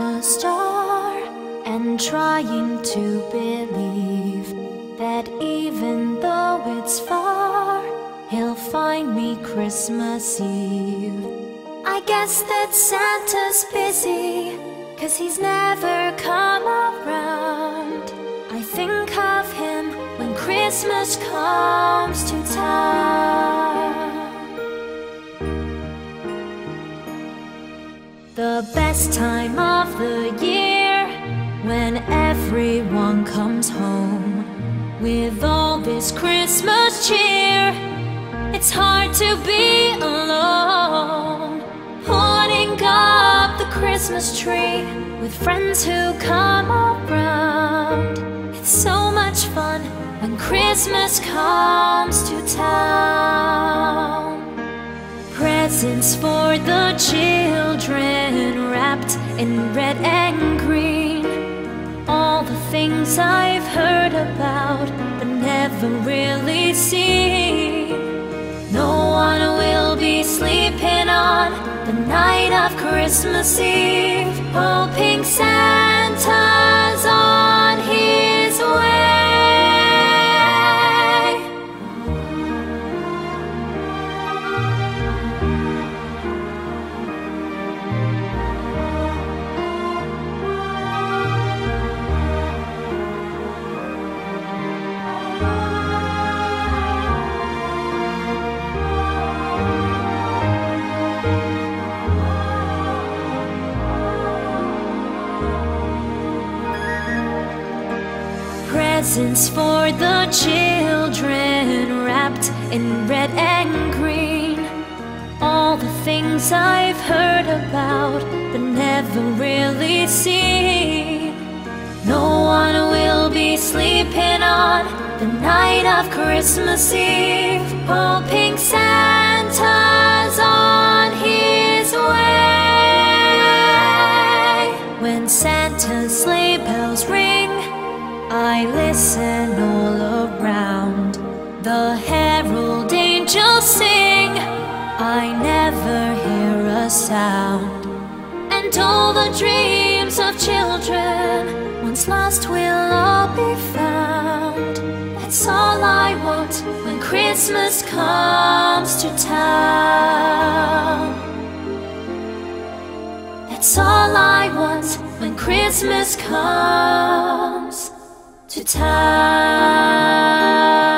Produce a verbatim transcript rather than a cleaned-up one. on a star and trying to believe that even though it's far, he'll find me Christmas Eve. I guess that Santa's busy, 'cause he's never come around. I think of him when Christmas comes to town. The best time of the year, when everyone comes home with all this Christmas cheer. It's hard to be alone, putting up the Christmas tree with friends who come around. It's so much fun when Christmas comes to town. Presents for the children wrapped in red and green. All the things I've heard about but never really seen. No one will be sleeping on the night of Christmas Eve, hoping Santa's on his way. Presents for the children wrapped in red and green. All the things I've heard about but never really seen. No one will be sleeping on the night of Christmas Eve, hoping Santa's on his way. When Santa's sleigh bells ring, I listen all around. The herald angels sing, I never hear a sound. And all the dreams of children once lost will all be found. That's all I want when Christmas comes to town. That's all I want when Christmas comes to time.